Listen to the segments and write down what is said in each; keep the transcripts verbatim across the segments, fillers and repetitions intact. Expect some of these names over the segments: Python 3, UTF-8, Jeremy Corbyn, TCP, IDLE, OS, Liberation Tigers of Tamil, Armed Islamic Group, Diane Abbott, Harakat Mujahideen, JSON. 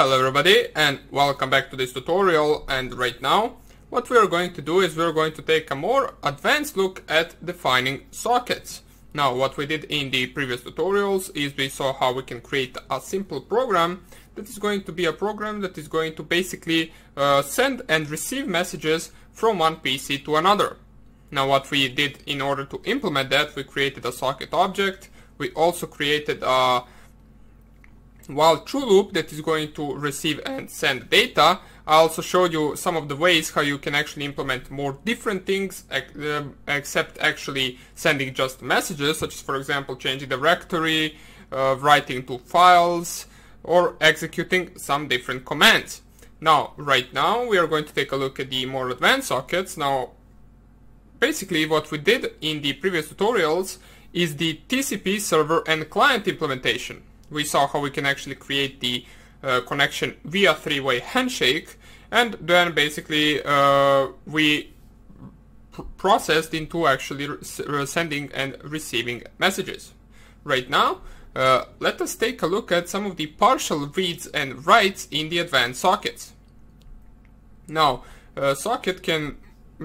Hello everybody, and welcome back to this tutorial. And right now what we are going to do is we're going to take a more advanced look at defining sockets. Now what we did in the previous tutorials is we saw how we can create a simple program that is going to be a program that is going to basically uh, send and receive messages from one P C to another. Now what we did in order to implement that, we created a socket object. We also created a while true loop that is going to receive and send data. I also showed you some of the ways how you can actually implement more different things except actually sending just messages, such as for example changing the directory, uh, writing to files, or executing some different commands. Now right now we are going to take a look at the more advanced sockets. Now basically what we did in the previous tutorials is the T C P server and client implementation. We saw how we can actually create the uh, connection via three-way handshake, and then basically uh, we pr processed into actually sending and receiving messages. Right now, uh, let us take a look at some of the partial reads and writes in the advanced sockets. Now, uh, socket can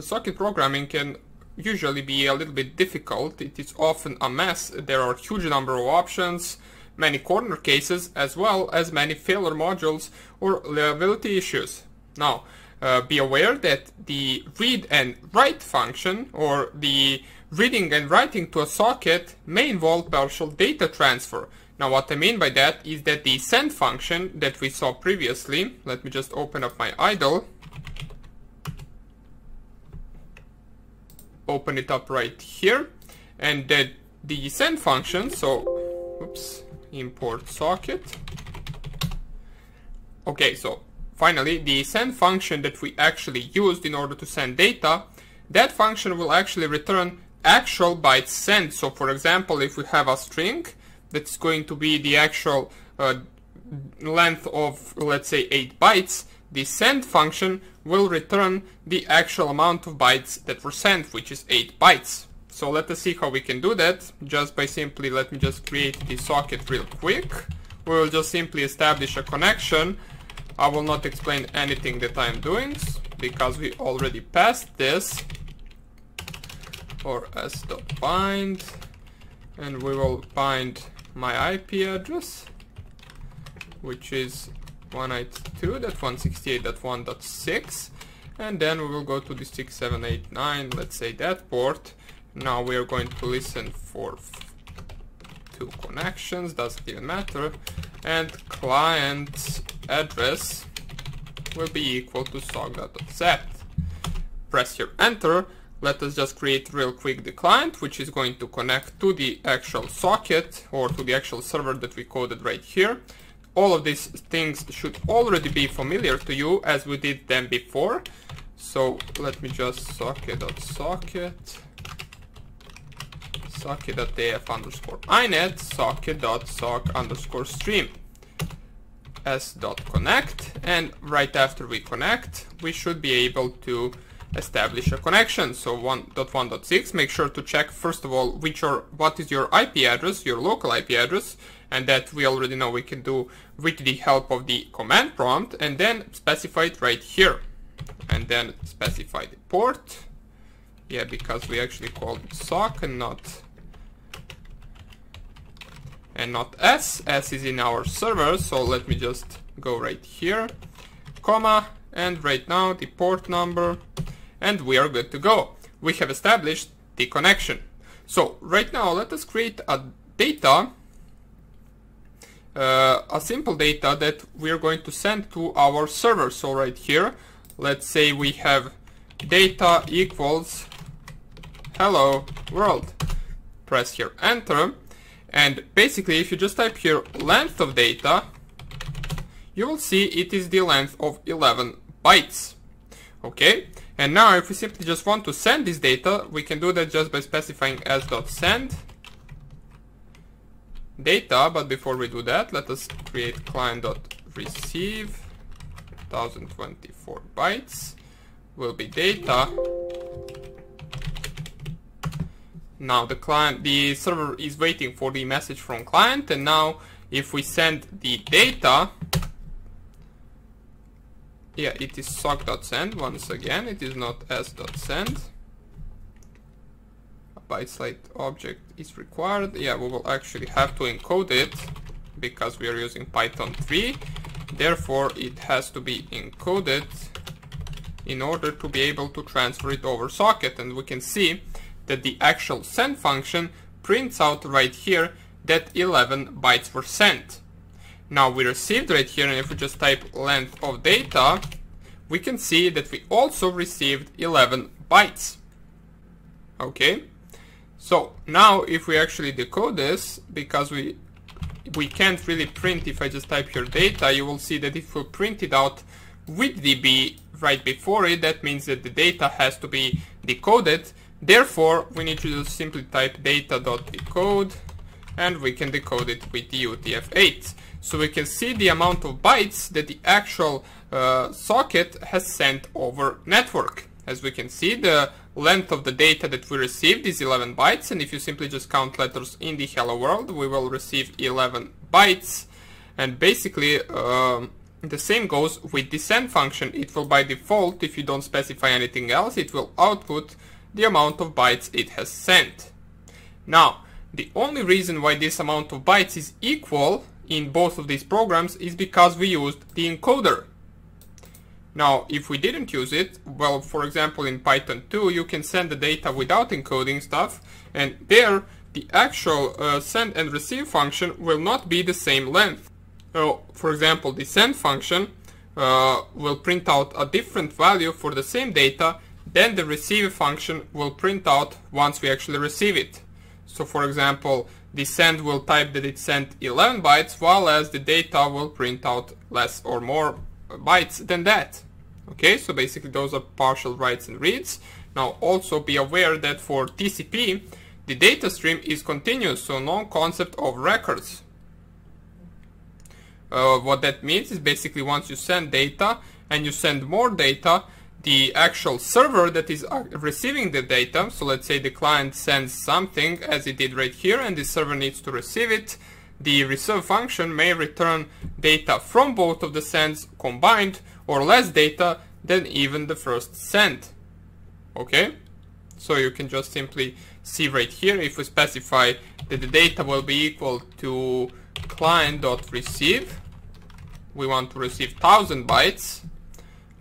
socket programming can usually be a little bit difficult. It is often a mess. There are a huge number of options, many corner cases, as well as many failure modules or liability issues. Now, uh, be aware that the read and write function, or the reading and writing to a socket, may involve partial data transfer. Now, what I mean by that is that the send function that we saw previously, let me just open up my idle, open it up right here, and that the send function, so, oops, import socket. Okay, so finally the send function that we actually used in order to send data, that function will actually return actual bytes sent. So for example, if we have a string that's going to be the actual uh, length of, let's say, eight bytes, the send function will return the actual amount of bytes that were sent, which is eight bytes. So let us see how we can do that. Just by simply, let me just create the socket real quick. We will just simply establish a connection. I will not explain anything that I am doing because we already passed this, or s.bind, and we will bind my I P address, which is one eighty-two dot one sixty-eight dot one dot six, and then we will go to the six seven eight nine, let's say that port. Now we are going to listen for two connections, doesn't even matter, and client's address will be equal to sock.set. Press your enter. Let us just create real quick the client, which is going to connect to the actual socket, or to the actual server that we coded right here. All of these things should already be familiar to you as we did them before. So let me just socket.socket. socket.df underscore inet, socket.sock underscore stream, s.connect, and right after we connect, we should be able to establish a connection. So one dot one dot six, make sure to check first of all which are, what is your I P address, your local I P address, and that we already know we can do with the help of the command prompt, and then specify it right here, and then specify the port. Yeah, because we actually called it sock and not and not S. S is in our server, so let me just go right here, comma, and right now the port number, and we are good to go. We have established the connection. So right now let us create a data, uh, a simple data that we are going to send to our server. So right here, let's say we have data equals hello world. Press here enter, and basically if you just type here length of data, you will see it is the length of eleven bytes. Okay, and now if we simply just want to send this data, we can do that just by specifying s.send data. But before we do that, let us create client.receive one thousand twenty-four bytes will be data. Now the client, the server is waiting for the message from client, and now if we send the data, Yeah, it is sock.send. Once again, it is not s.send. A byte slice object is required. Yeah, we will actually have to encode it because we are using Python three. Therefore, it has to be encoded in order to be able to transfer it over socket. And we can see that the actual send function prints out right here that eleven bytes were sent. Now we received right here, and if we just type length of data, we can see that we also received eleven bytes. Okay, so now if we actually decode this, because we we can't really print, if I just type here data, you will see that it will print it out with D B right before it. That means that the data has to be decoded. Therefore, we need to just simply type data.decode, and we can decode it with the U T F eight. So we can see the amount of bytes that the actual uh, socket has sent over network. As we can see, the length of the data that we received is eleven bytes, and if you simply just count letters in the hello world, we will receive eleven bytes. And basically, um, the same goes with the send function. It will, by default, if you don't specify anything else, it will output the amount of bytes it has sent. Now, the only reason why this amount of bytes is equal in both of these programs is because we used the encoder. Now, if we didn't use it, well, for example, in Python two, you can send the data without encoding stuff, and there, the actual uh, send and receive function will not be the same length. So, for example, the send function uh, will print out a different value for the same data than the receive function will print out once we actually receive it. So, for example, the send will type that it sent eleven bytes, while as the data will print out less or more bytes than that. Okay, so basically those are partial writes and reads. Now, also be aware that for T C P, the data stream is continuous, so no concept of records. Uh, what that means is basically once you send data and you send more data, the actual server that is receiving the data, so let's say the client sends something as it did right here, and the server needs to receive it, the receive function may return data from both of the sends combined, or less data than even the first send. Okay, so you can just simply see right here, if we specify that the data will be equal to client.receive, we want to receive one thousand bytes,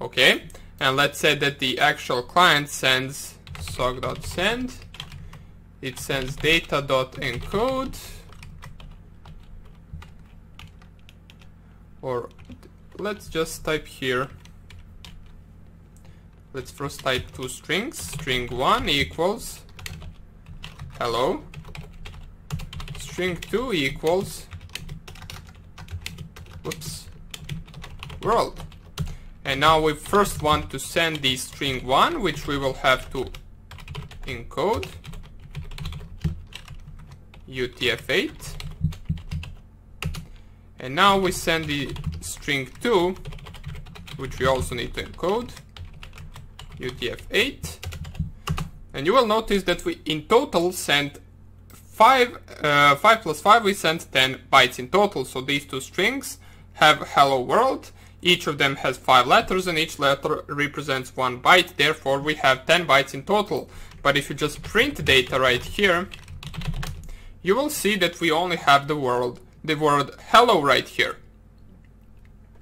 okay. And let's say that the actual client sends sock.send, it sends data.encode, or let's just type here, let's first type two strings, string one equals hello, string two equals, whoops, world. And now we first want to send the string one, which we will have to encode U T F eight. And now we send the string two, which we also need to encode U T F eight. And you will notice that we in total sent five, uh, five plus five, we sent ten bytes in total. So these two strings have hello world. Each of them has five letters, and each letter represents one byte. Therefore, we have ten bytes in total. But if you just print data right here, you will see that we only have the word, the word hello right here.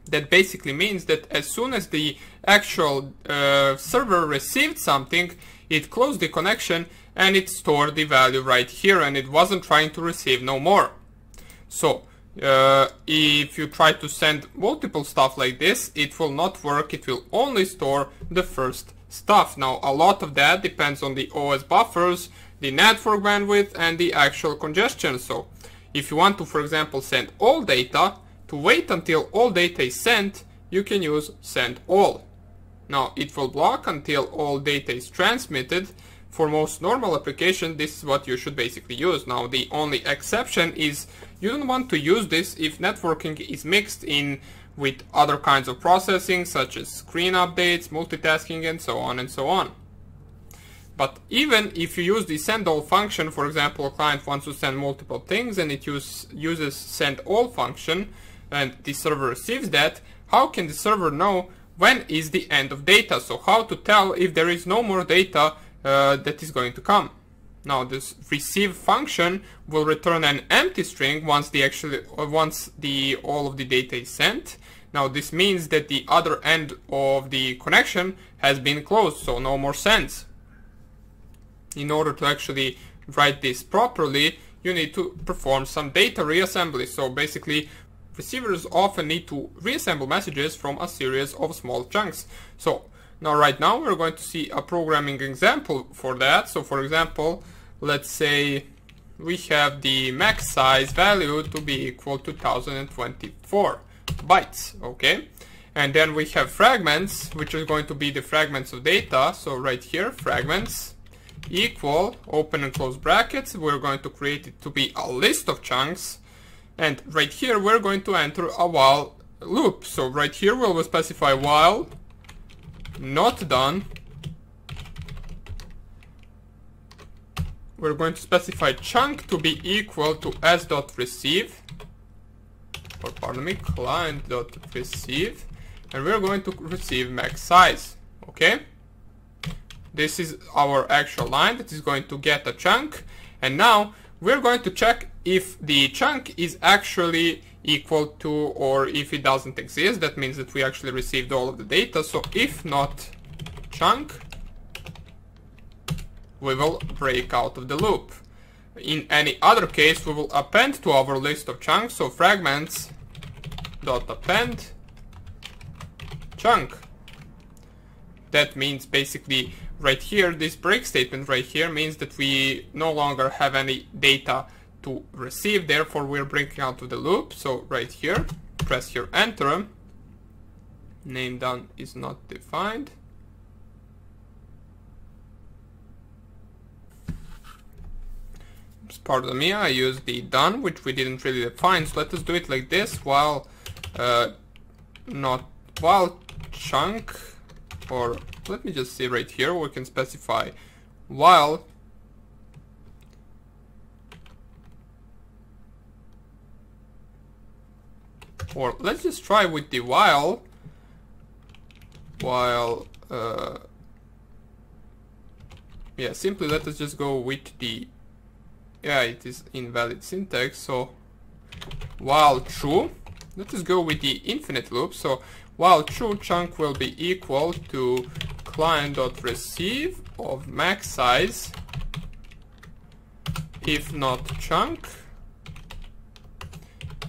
That basically means that as soon as the actual uh, server received something, it closed the connection and it stored the value right here, and it wasn't trying to receive no more. So, Uh, if you try to send multiple stuff like this, it will not work. It will only store the first stuff. Now, a lot of that depends on the O S buffers, the network bandwidth, and the actual congestion. So, if you want to, for example, send all data, to wait until all data is sent, you can use send all. Now, it will block until all data is transmitted. For most normal applications, this is what you should basically use. Now, the only exception is you don't want to use this if networking is mixed in with other kinds of processing, such as screen updates, multitasking, and so on and so on. But even if you use the send all function, for example, a client wants to send multiple things and it use, uses send all function, and the server receives that, how can the server know when is the end of data, so how to tell if there is no more data uh, that is going to come. Now this receive function will return an empty string once the actually uh, once the all of the data is sent. Now this means that the other end of the connection has been closed, so no more sends. In order to actually write this properly, you need to perform some data reassembly. So basically, receivers often need to reassemble messages from a series of small chunks. So now right now we're going to see a programming example for that. So for example, let's say we have the max size value to be equal to one thousand twenty-four bytes, okay? And then we have fragments, which is going to be the fragments of data. So right here, fragments equal, open and close brackets, we're going to create it to be a list of chunks. And right here, we're going to enter a while loop. So right here, we'll specify while not done. We're going to specify chunk to be equal to s.receive. Or pardon me, client.receive. And we're going to receive max size. Okay? This is our actual line that is going to get a chunk. And now we're going to check if the chunk is actually equal to, or if it doesn't exist, that means that we actually received all of the data. So if not chunk, we will break out of the loop. In any other case, we will append to our list of chunks. So fragments dot append chunk. That means basically right here, this break statement right here means that we no longer have any data to receive, therefore we're breaking out of the loop. So right here, press here enter, name done is not defined. Pardon me, I used the done, which we didn't really define, so let us do it like this, while uh, not while chunk, or let me just see right here, we can specify while or let's just try with the while while uh, yeah, simply let us just go with the, yeah, it is invalid syntax, so while true, let us go with the infinite loop. So while true, chunk will be equal to client.receive of max size, if not chunk.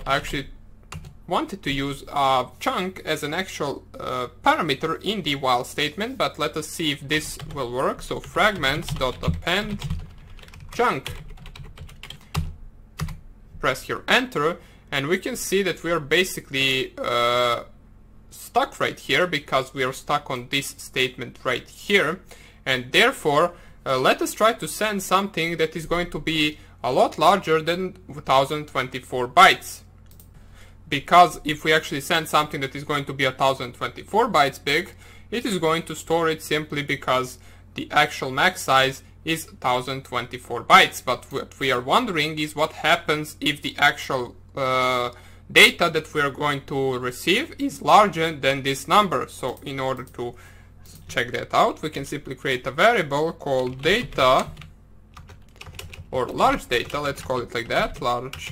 I actually wanted to use uh, chunk as an actual uh, parameter in the while statement, but let us see if this will work. So fragments.append chunk, press here enter, and we can see that we are basically uh, stuck right here, because we are stuck on this statement right here, and therefore uh, let us try to send something that is going to be a lot larger than one thousand twenty-four bytes, because if we actually send something that is going to be one thousand twenty-four bytes big, it is going to store it simply because the actual max size is one thousand twenty-four bytes. But what we are wondering is what happens if the actual uh, data that we are going to receive is larger than this number. So in order to check that out, we can simply create a variable called data, or large data, let's call it like that, large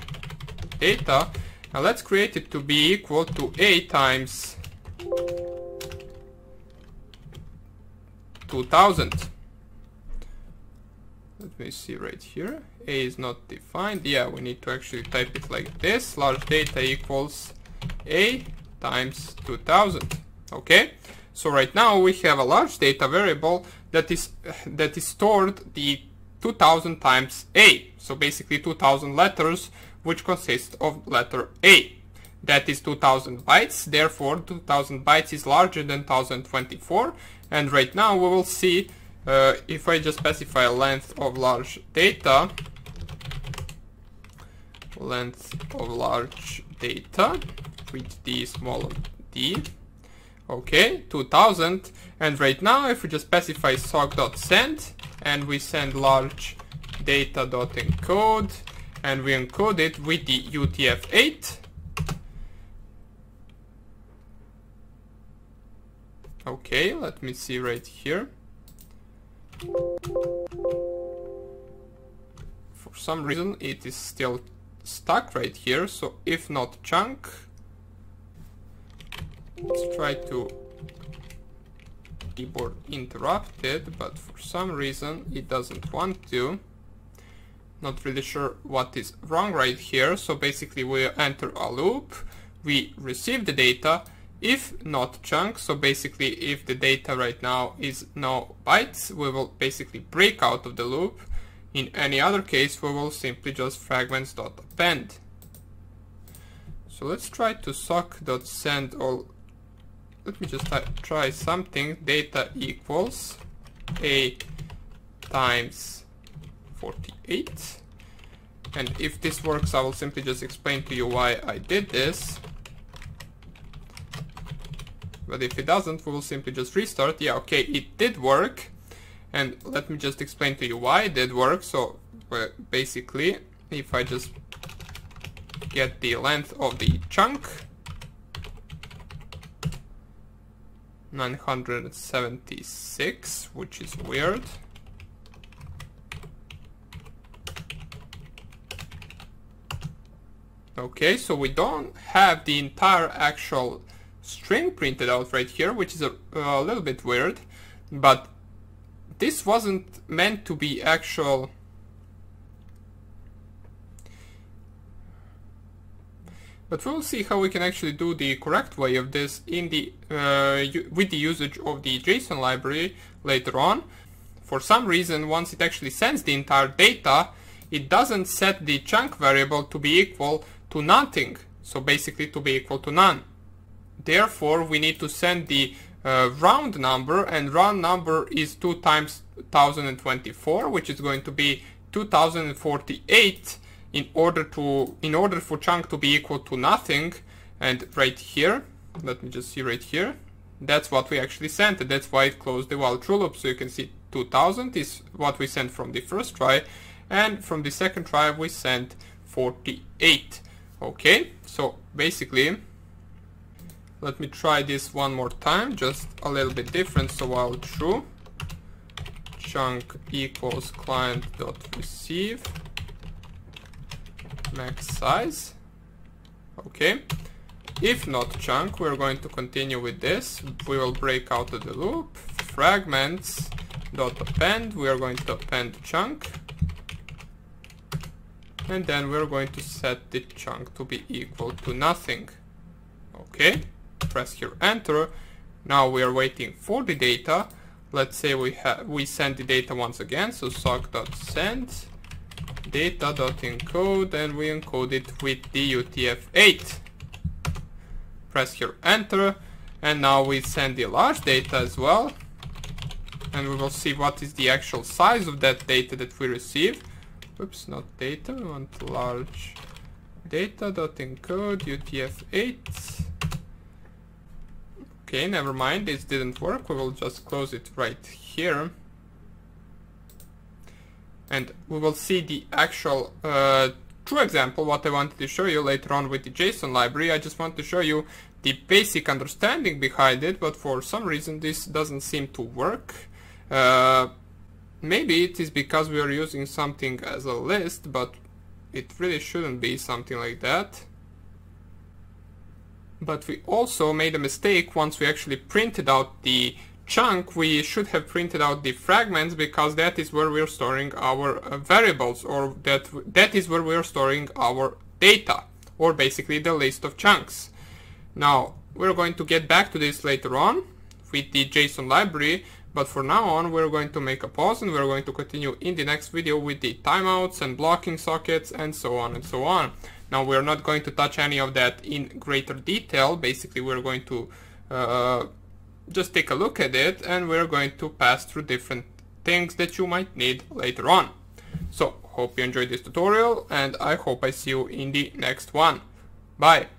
data, and let's create it to be equal to a times two thousand. Let me see right here, a is not defined, yeah, we need to actually type it like this, large data equals a times two thousand, okay? So right now we have a large data variable that is that is stored the two thousand times a, so basically two thousand letters, which consist of letter a. That is two thousand bytes, therefore two thousand bytes is larger than one thousand twenty-four, and right now we will see. Uh, if I just specify length of large data, length of large data with d small d, okay, two thousand, and right now if we just specify sock.send and we send large data.encode and we encode it with the U T F eight, Okay, let me see right here. For some reason it is still stuck right here, so if not chunk, let's try to keyboard interrupted, but for some reason it doesn't want to. Not really sure what is wrong right here. So basically we enter a loop, we receive the data, if not chunk, so basically if the data right now is no bytes, we will basically break out of the loop. In any other case, we will simply just fragments.append. So let's try to sock.send all. Let me just try something. Data equals a times forty-eight. And if this works, I will simply just explain to you why I did this. But if it doesn't, we will simply just restart. Yeah, okay, it did work. And let me just explain to you why it did work. So well, basically, if I just get the length of the chunk, nine hundred seventy-six, which is weird. Okay, so we don't have the entire actual string printed out right here, which is a, a little bit weird, but this wasn't meant to be actual. But we'll see how we can actually do the correct way of this in the uh, with the usage of the JSON library later on. For some reason, once it actually sends the entire data, it doesn't set the chunk variable to be equal to nothing, so basically to be equal to none. Therefore, we need to send the Uh, round number, and round number is two times one thousand twenty-four, which is going to be two thousand forty-eight in order to in order for chunk to be equal to nothing. And right here, let me just see right here, that's what we actually sent. That's why it closed the while true loop. So you can see two thousand is what we sent from the first try, and from the second try we sent forty-eight. Okay, so basically, let me try this one more time, just a little bit different. So while true, chunk equals client.receive max size. Okay, if not chunk, we're going to continue with this. We will break out of the loop, fragments.append, we are going to append chunk, and then we're going to set the chunk to be equal to nothing. Okay, press here enter. Now we are waiting for the data. Let's say we have we send the data once again, so sock.send data.encode, and we encode it with the U T F eight. Press here enter, and now we send the large data as well, and we will see what is the actual size of that data that we receive. Oops, not data, we want large data.encode U T F eight. Okay, never mind, this didn't work. We will just close it right here, and we will see the actual uh, true example, what I wanted to show you later on with the JSON library. I just want to show you the basic understanding behind it, but for some reason this doesn't seem to work. Uh, maybe it is because we are using something as a list, but it really shouldn't be something like that. But we also made a mistake. Once we actually printed out the chunk, we should have printed out the fragments, because that is where we're storing our uh, variables, or that that is where we're storing our data, or basically the list of chunks. Now we're going to get back to this later on with the JSON library, but for now on we're going to make a pause, and we're going to continue in the next video with the timeouts and blocking sockets and so on and so on. Now we're not going to touch any of that in greater detail. Basically we're going to uh, just take a look at it, and we're going to pass through different things that you might need later on. So hope you enjoyed this tutorial, and I hope I see you in the next one. Bye!